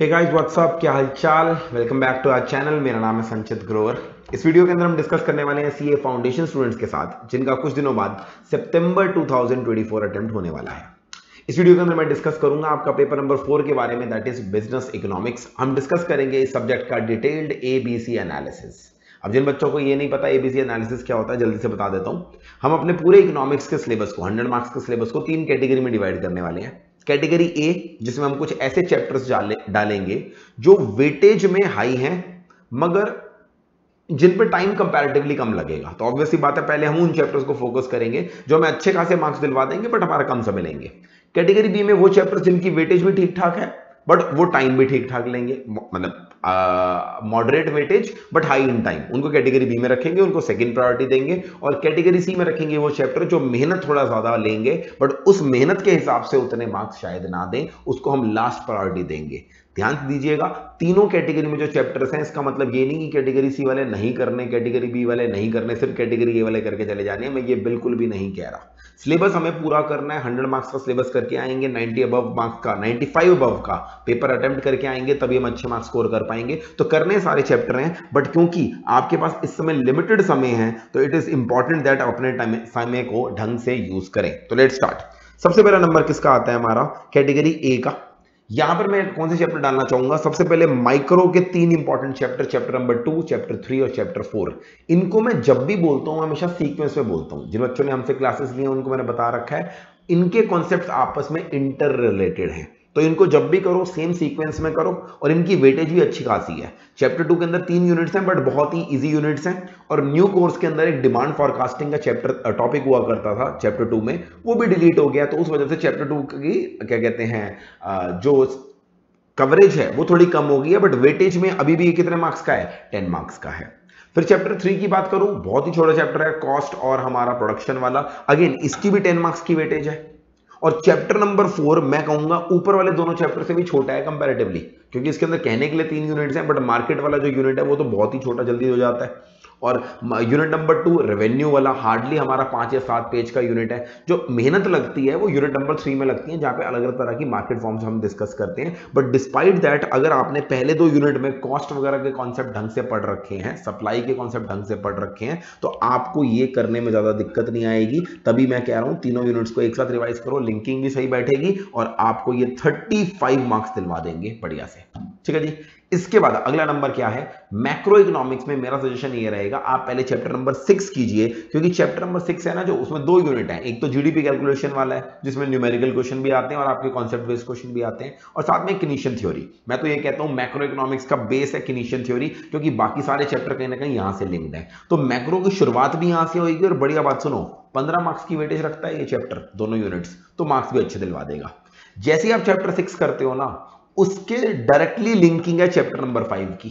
Hey guys what's up, क्या हालचाल। Welcome back to our channel. मेरा नाम है संचित ग्रोवर। इस वीडियो के अंदर हम डिस्कस करने वाले हैं सीए फाउंडेशन स्टूडेंट्स के साथ जिनका कुछ दिनों बाद सितंबर 2024 अटेम्प्ट होने वाला है। इस वीडियो के अंदर मैं डिस्कस करूंगा आपका पेपर नंबर 4 के बारे में, दैट इज बिजनेस इकोनॉमिक्स। हम डिस्कस करेंगे इस सब्जेक्ट का डिटेल्ड एबीसी एनालिसिस। अब जिन बच्चों को ये नहीं पता एबीसी एनालिसिस क्या होता है, जल्दी से बता देता हूँ। हम अपने पूरे इकोनॉमिक्स के सिलेबस को, 100 मार्क्स के सिलेबस को तीन कैटेगरी में डिवाइड करने वाले हैं। कैटेगरी ए, जिसमें हम कुछ ऐसे चैप्टर्स डालेंगे जो वेटेज में हाई हैं मगर जिन पर टाइम कंपैरेटिवली कम लगेगा। तो ऑब्वियसली बात है, पहले हम उन चैप्टर्स को फोकस करेंगे जो हमें अच्छे खासे मार्क्स दिलवा देंगे बट हमारा कम समय लेंगे। कैटेगरी बी में वो चैप्टर्स जिनकी वेटेज भी ठीक ठाक है बट वो टाइम भी ठीक ठाक लेंगे, मतलब moderate weightage but high in time, उनको कैटेगरी बी में रखेंगे, उनको सेकंड प्रायोरिटी देंगे। और कैटेगरी सी में रखेंगे वो चैप्टर जो मेहनत थोड़ा ज्यादा लेंगे बट उस मेहनत के हिसाब से उतने मार्क्स शायद ना दें, उसको हम लास्ट प्रायोरिटी देंगे। ध्यान दीजिएगा, तीनों कैटेगरी में जो चैप्टर्स हैं, इसका मतलब ये नहीं कि कैटेगरी सी वाले नहीं करने, कैटेगरी बी वाले नहीं करने, सिर्फ कैटेगरी ए वाले करके चले जाने, मैं ये बिल्कुल भी नहीं कह रहा। सिलेबस हमें पूरा करना है। 100 मार्क्स का सिलेबस करके आएंगे, 90 अबव मार्क्स का, 95 अबव का पेपर अटेम्प्ट करके आएंगे, तभी हम अच्छे मार्क्स स्कोर कर पाएंगे। तो करने सारे चैप्टर हैं बट क्योंकि आपके पास इस समय लिमिटेड समय है तो इट इज इंपॉर्टेंट दैट आप अपने समय को ढंग से यूज करें। तो लेट्स स्टार्ट। सबसे पहला नंबर किसका आता है हमारा? कैटेगरी ए का। यहां पर मैं कौन से चैप्टर डालना चाहूंगा? सबसे पहले माइक्रो के तीन important chapter, chapter number 2, chapter 3 और चैप्टर 4। इनको मैं जब भी बोलता हूं हमेशा सीक्वेंस में बोलता हूं। जिन बच्चों ने हमसे क्लासेस लिए उनको मैंने बता रखा है, इनके कॉन्सेप्ट आपस में इंटर रिलेटेड हैं तो इनको जब भी करो सेम सीक्वेंस में करो और इनकी वेटेज भी अच्छी खासी है। चैप्टर 2 के अंदर 3 यूनिट्स हैं बट बहुत ही इजी यूनिट्स हैं। और न्यू कोर्स के अंदर एक डिमांड फॉरकास्टिंग का चैप्टर टॉपिक हुआ करता था चैप्टर 2 में, वो भी डिलीट हो गया तो उस वजह से चैप्टर 2 की क्या कहते हैं जो कवरेज है वो थोड़ी कम हो गई है बट वेटेज में अभी भी कितने मार्क्स का है? 10 मार्क्स का है। फिर चैप्टर 3 की बात करूं, बहुत ही छोटा चैप्टर है, कॉस्ट और हमारा प्रोडक्शन वाला, अगेन इसकी भी 10 मार्क्स की वेटेज है। और चैप्टर नंबर 4 मैं कहूंगा ऊपर वाले दोनों चैप्टर से भी छोटा है कंपैरेटिवली, क्योंकि इसके अंदर कहने के लिए 3 यूनिट्स हैं बट मार्केट वाला जो यूनिट है वो तो बहुत ही छोटा जल्दी हो जाता है। और यूनिट नंबर 2 रेवेन्यू वाला हार्डली हमारा 5 या 7 पेज का यूनिट है। जो मेहनत लगती है वो यूनिट नंबर 3 में लगती है, जहां पे अलग अलग तरह की मार्केट फॉर्म्स हम डिस्कस करते हैं। बट डिस्पाइट दैट, अगर आपने पहले 2 यूनिट में कॉस्ट वगैरह के कॉन्सेप्ट ढंग से पढ़ रखे हैं, सप्लाई के कॉन्सेप्ट ढंग से पढ़ रखे हैं, तो आपको ये करने में ज्यादा दिक्कत नहीं आएगी। तभी मैं कह रहा हूँ तीनों यूनिट्स को एक साथ रिवाइज करो, लिंकिंग भी सही बैठेगी और आपको ये 35 मार्क्स दिलवा देंगे बढ़िया से। ठीक है जी। इसके बाद अगला नंबर क्या है? मैक्रो इकोनॉमिक्स में मेरा सजेशन ये रहेगा आप पहले चैप्टर नंबर 6 कीजिए, क्योंकि चैप्टर नंबर 6 है ना, जो उसमें 2 यूनिट है, एक तो जीडीपी कैलकुलेशन वाला है जिसमें न्यूमेरिकल क्वेश्चन भी आते हैं और आपके कॉन्सेप्ट बेस्ड क्वेश्चन भी आते हैं, और साथ में किनीशियन थ्योरी। मैं तो ये कहता हूं मैक्रो इकोनॉमिक्स का बेस है किनीशियन थ्योरी, क्योंकि बाकी सारे चैप्टर कहीं ना कहीं यहां से लिंक्ड है। तो मैक्रो की शुरुआत भी यहां से होगी। और बढ़िया बात सुनो, 15 मार्क्स की वेटेज रखता है ये चैप्टर, दोनों यूनिट्स, तो मार्क्स भी अच्छे दिलवा देगा। जैसे ही आप चैप्टर 6 करते हो ना, उसके डायरेक्टली लिंकिंग है चैप्टर नंबर 5 की।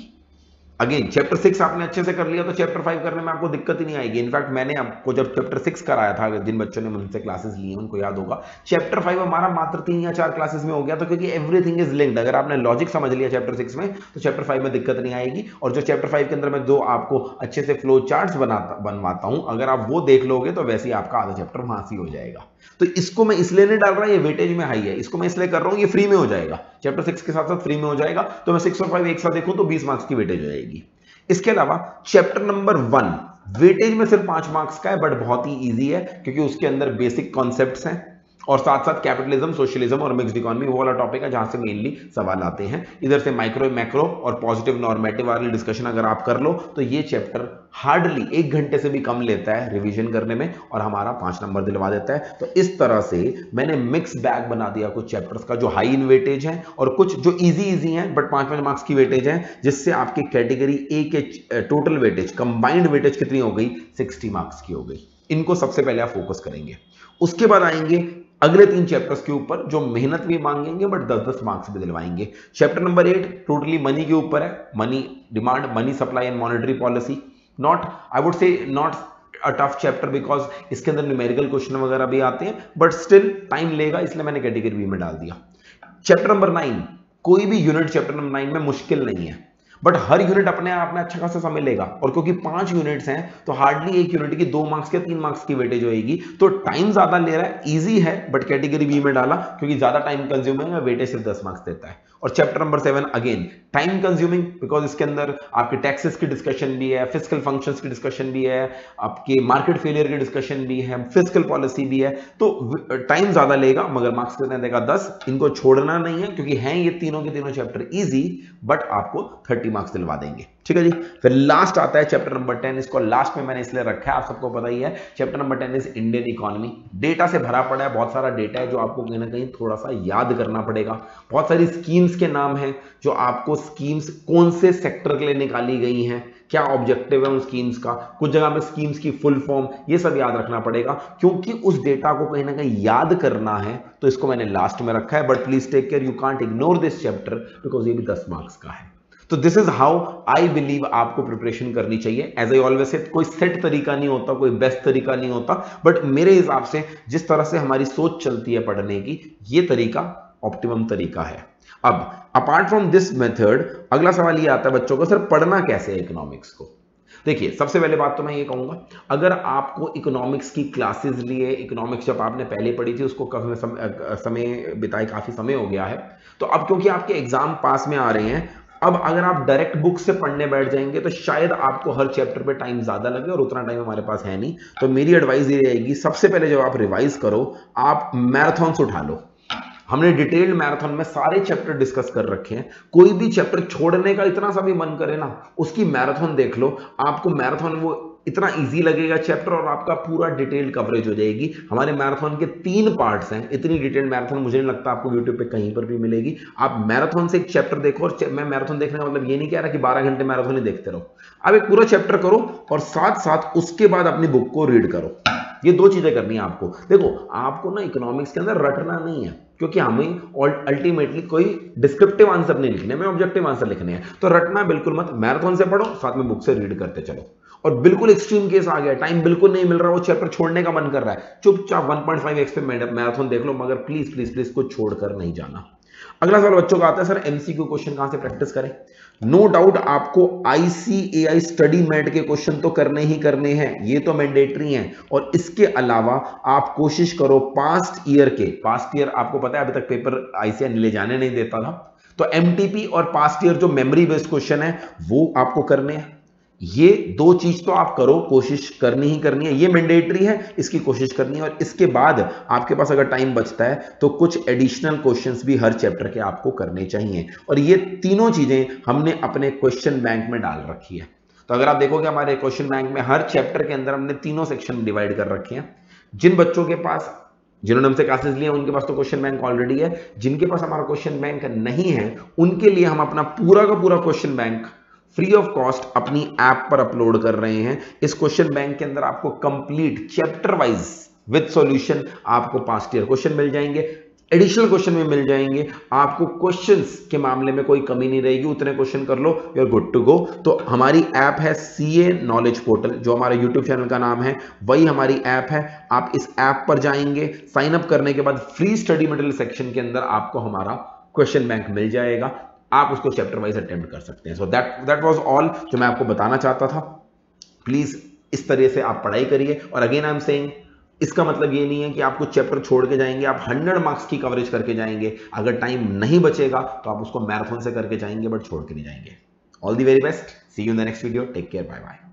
अगेन चैप्टर 6 आपने अच्छे से कर लिया तो चैप्टर 5 करने में आपको दिक्कत ही नहीं आएगी। इनफैक्ट मैंने आपको जब चैप्टर 6 कराया था, जिन बच्चों ने मुझसे क्लासेस ली हैं उनको याद होगा, चैप्टर 5 हमारा मात्र 3 या 4 क्लासेस में हो गया था, क्योंकि एवरीथिंग इज लिंक्ड। अगर आपने लॉजिक समझ लिया चैप्टर 6 में तो चैप्टर 5 में दिक्कत नहीं आएगी। और जो चैप्टर 5 के अंदर मैं जो आपको अच्छे से फ्लो चार्ट बनवाता हूं, अगर आप वो देख लोगे तो वैसे ही आपका आधा चैप्टर वहां से हो जाएगा। तो इसको मैं इसलिए नहीं डाल रहा, ये वेटेज में हाई है, इसको मैं इसलिए कर रहा हूँ ये फ्री में हो जाएगा, चैप्टर 6 के साथ साथ फ्री में हो जाएगा। तो मैं 6 और 5 एक साथ देखूँ तो 20 मार्क्स की वेटेज हो जाएगी। इसके अलावा चैप्टर नंबर 1 वेटेज में सिर्फ 5 मार्क्स का है बट बहुत ही इजी है, क्योंकि उसके अंदर बेसिक कॉन्सेप्ट्स हैं और साथ साथ कैपिटलिज्म, सोशलिज्म और मिक्स्ड इकोनॉमी वो वाला टॉपिक है जहां से मेनली सवाल आते हैं। इधर से माइक्रो, मैक्रो और पॉजिटिव नॉर्मेटिव वाली डिस्कशन अगर आप कर लो तो ये चैप्टर हार्डली 1 घंटे से भी कम लेता है रिवीजन करने में और हमारा 5 नंबर दिलवा देता है। तो इस तरह से मैंने मिक्स बैग बना दिया कुछ चैप्टर्स का जो हाई इन वेटेज है और कुछ जो इजी है बट 5-5 मार्क्स की वेटेज है, जिससे आपकी कैटेगरी ए के टोटल वेटेज, कंबाइंड वेटेज कितनी हो गई? 60 मार्क्स की हो गई। इनको सबसे पहले आप फोकस करेंगे। उसके बाद आएंगे अगले 3 चैप्टर्स के ऊपर जो मेहनत भी मांगेंगे बट 10-10 मार्क्स भी दिलवाएंगे। चैप्टर नंबर 8 टोटली मनी के ऊपर है, money demand, money supply and monetary policy. Not, I would say not a tough chapter because इसके अंदर न्यूमेरिकल क्वेश्चन वगैरह भी आते हैं बट स्टिल टाइम लेगा, इसलिए मैंने कैटेगरी बी में डाल दिया। चैप्टर नंबर 9, कोई भी यूनिट चैप्टर नंबर 9 में मुश्किल नहीं है बट हर यूनिट अपने आप में अच्छा खासा समय लेगा, और क्योंकि 5 यूनिट्स हैं तो हार्डली एक यूनिट की 2 मार्क्स के 3 मार्क्स की वेटेज होगी, तो टाइम ज्यादा ले रहा है। इजी है बट कैटेगरी बी में डाला क्योंकि ज्यादा टाइम कंज्यूमिंग है, वेटेज सिर्फ 10 मार्क्स देता है। और chapter number 7 again time consuming, because इसके अंदर आपके टैक्सेस की डिस्कशन भी है, फिस्कल फंक्शंस की डिस्कशन भी है, आपके मार्केट फेलियर की डिस्कशन भी है, फिस्कल पॉलिसी भी है, तो टाइम ज्यादा लेगा मगर मार्क्स कितने देगा, 10। इनको छोड़ना नहीं है क्योंकि हैं ये तीनों के तीनों चैप्टर इजी, बट आपको 30 मार्क्स दिलवा देंगे। ठीक है जी। फिर लास्ट आता है चैप्टर नंबर 10, इसको लास्ट में मैंने इसलिए रखा है, आप सबको पता ही है। Chapter number 10 is Indian economy. Data से भरा पड़ा है, बहुत सारा डेटा है जो आपको कहीं ना कहीं थोड़ा सा याद करना पड़ेगा। बहुत सारी स्कीम्स के नाम है जो आपको, स्कीम्स कौन से सेक्टर के लिए निकाली गई हैं, क्या ऑब्जेक्टिव है उन स्कीम्स का, कुछ जगह में स्कीम्स की फुल फॉर्म, ये सब याद रखना पड़ेगा क्योंकि उस डेटा को कहीं ना कहीं याद करना है, तो इसको मैंने लास्ट में रखा है। But please take care, you can't ignore this chapter because ये भी 10 मार्क्स का है। तो this is how I believe आपको प्रिपरेशन करनी चाहिए। एज आई ऑलवेज सेड, कोई सेट तरीका नहीं होता, कोई बेस्ट तरीका नहीं होता, बट मेरे हिसाब से जिस तरह से हमारी सोच चलती है पढ़ने की, ये तरीका ऑप्टिमम तरीका है। अब अपार्ट फ्रॉम दिस मेथड अगला सवाल ये आता है बच्चों का, सर पढ़ना कैसे है इकोनॉमिक्स को। देखिए सबसे पहले बात तो मैं ये कहूंगा, अगर आपको इकोनॉमिक्स की क्लासेस लिए, इकोनॉमिक्स जब आपने पहले पढ़ी थी उसको समय बिताए, काफी समय हो गया है, तो अब क्योंकि आपके एग्जाम पास में आ रहे हैं, अब अगर आप डायरेक्ट बुक से पढ़ने बैठ जाएंगे तो शायद आपको हर चैप्टर पे टाइम ज्यादा लगे, और उतना टाइम हमारे पास है नहीं। तो मेरी एडवाइस ये रहेगी, सबसे पहले जब आप रिवाइज करो, आप मैराथन्स उठा लो। हमने डिटेल्ड मैराथन में सारे चैप्टर डिस्कस कर रखे हैं, कोई भी चैप्टर छोड़ने का इतना सा भी मन करे ना, उसकी मैराथन देख लो। आपको मैराथन वो इतना इजी लगेगा चैप्टर, और आपका पूरा डिटेल कवरेज हो जाएगी। हमारे मैराथन के 3 पार्ट्स हैं, इतनी डिटेल मैराथन मुझे नहीं लगता आपको यूट्यूब पे कहीं पर भी मिलेगी। आप मैराथन से एक चैप्टर देखो, और मैं मैराथन देखने का मतलब ये नहीं कह रहा कि 12 घंटे मैराथन ही देखते रहो, आप एक पूरा चैप्टर करो और साथ साथ उसके बाद अपनी बुक को रीड करो। ये 2 चीजें करनी है आपको। देखो आपको ना इकोनॉमिक्स के अंदर रटना नहीं है, क्योंकि हमें अल्टीमेटली कोई डिस्क्रिप्टिव आंसर नहीं लिखने, हमें ऑब्जेक्टिव आंसर लिखने हैं, तो रटना बिल्कुल मत। मैराथन से पढ़ो, साथ में बुक से रीड करते चलो। और बिल्कुल एक्सट्रीम केस आ गया, टाइम बिल्कुल नहीं मिल रहा, वो चैप्टर छोड़ने का मन कर रहा है, चुपचाप 1.5x पे मैराथन देख लो, मगर प्लीज प्लीज प्लीज को छोड़कर नहीं जाना। अगला सवाल बच्चों का आता है, सर एमसीक्यू क्वेश्चन कहां से प्रैक्टिस करें। नो डाउट आपको ICAI स्टडी मैट के क्वेश्चन तो करने ही करने हैं, ये तो मैंडेटरी हैं। और इसके अलावा आप कोशिश करो पास्ट ईयर आपको पता है अभी तक पेपर ICAI ले जाने नहीं देता था, तो MTP और पास्ट ईयर जो मेमोरी बेस्ड क्वेश्चन है वो आपको करने हैं। ये 2 चीज तो आप करो, कोशिश करनी ही करनी है, ये मैंडेटरी है, इसकी कोशिश करनी है। और इसके बाद आपके पास अगर टाइम बचता है तो कुछ एडिशनल क्वेश्चंस भी हर चैप्टर के आपको करने चाहिए, और ये तीनों चीजें हमने अपने क्वेश्चन बैंक में डाल रखी है। तो अगर आप देखोगे हमारे क्वेश्चन बैंक में हर चैप्टर के अंदर हमने तीनों सेक्शन डिवाइड कर रखे हैं। जिन बच्चों के पास, जिन्होंने हमसे क्लासेस लिए उनके पास तो क्वेश्चन बैंक ऑलरेडी है, जिनके पास हमारा क्वेश्चन बैंक नहीं है उनके लिए हम अपना पूरा का पूरा question bank free of cost अपनी ऐप पर अपलोड कर रहे हैं। इस क्वेश्चन बैंक के अंदर आपको complete chapter wise with solution आपको पास्ट ईयर क्वेश्चन मिल जाएंगे, एडिशनल क्वेश्चन भी मिल जाएंगे, आपको क्वेश्चंस के मामले में कोई कमी नहीं रहेगी, उतने क्वेश्चन कर लो, you are good to go. तो हमारी ऐप है CA नॉलेज पोर्टल, जो हमारे YouTube चैनल का नाम है वही हमारी ऐप है। आप इस ऐप पर जाएंगे, साइन अप करने के बाद फ्री स्टडी मटेरियल सेक्शन के अंदर आपको हमारा क्वेश्चन बैंक मिल जाएगा, आप उसको चैप्टर वाइज अटेम्प्ट कर सकते हैं। सो दैट वाज ऑल जो मैं आपको बताना चाहता था। प्लीज इस तरह से आप पढ़ाई करिए, और अगेन आई एम सेइंग, इसका मतलब ये नहीं है कि आपको चैप्टर छोड़ के जाएंगे, आप 100 मार्क्स की कवरेज करके जाएंगे। अगर टाइम नहीं बचेगा तो आप उसको मैराथन से करके जाएंगे, बट छोड़ के नहीं जाएंगे। All the very best, see you in the next video, take care, bye bye.